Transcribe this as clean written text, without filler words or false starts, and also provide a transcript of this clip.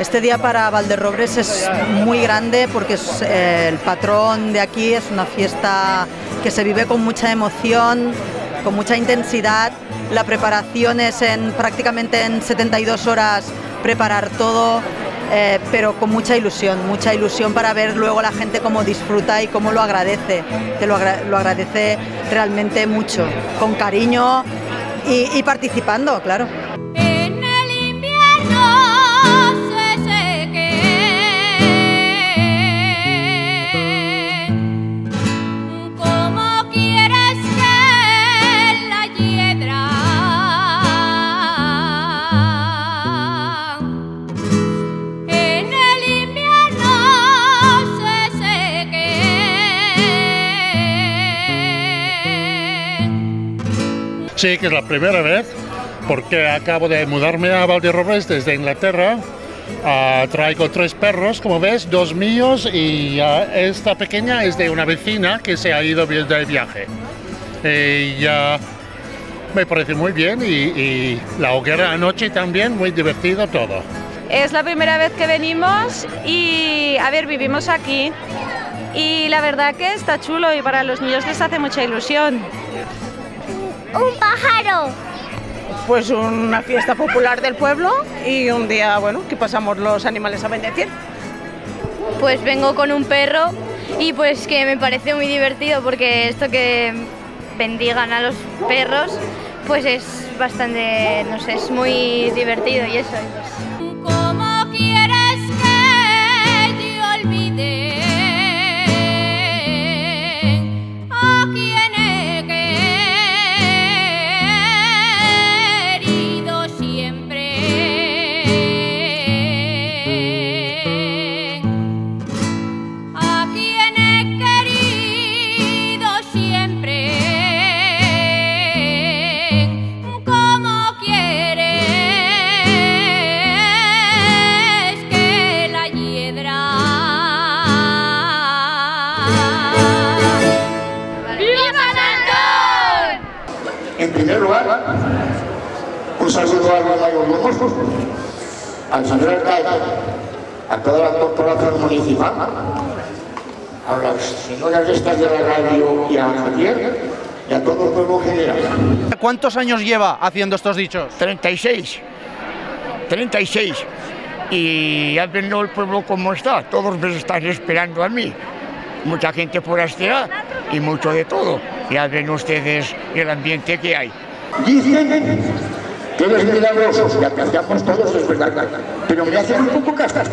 Este día para Valderrobres es muy grande porque es, el patrón de aquí es una fiesta que se vive con mucha emoción, con mucha intensidad. La preparación es prácticamente en 72 horas preparar todo, pero con mucha ilusión para ver luego la gente cómo disfruta y cómo lo agradece, que lo agradece realmente mucho, con cariño y participando, claro. Sí, que es la primera vez, porque acabo de mudarme a Valderrobres desde Inglaterra. Traigo 3 perros, como ves, 2 míos y esta pequeña es de una vecina que se ha ido de viaje. Me parece muy bien y la hoguera anoche también, muy divertido todo. Es la primera vez que venimos y, a ver, vivimos aquí y la verdad que está chulo y para los niños les hace mucha ilusión. ¡Un pájaro! Pues una fiesta popular del pueblo y un día, bueno, que pasamos los animales a bendecir. Pues vengo con un perro y pues que me parece muy divertido porque esto que bendigan a los perros pues es bastante, no sé, es muy divertido y eso. En primer lugar, un saludo al señor alcalde, a toda la corporación municipal, a las señoras estas de la radio y a Javier y a todo el pueblo general. ¿Cuántos años lleva haciendo estos dichos? 36. Y ya ven el pueblo como está, todos me están esperando a mí. Mucha gente forastera y mucho de todo. Ya ven ustedes el ambiente que hay. Dicen que es milagroso, ya que hacemos todos, es verdad, pero me hacen un poco castas.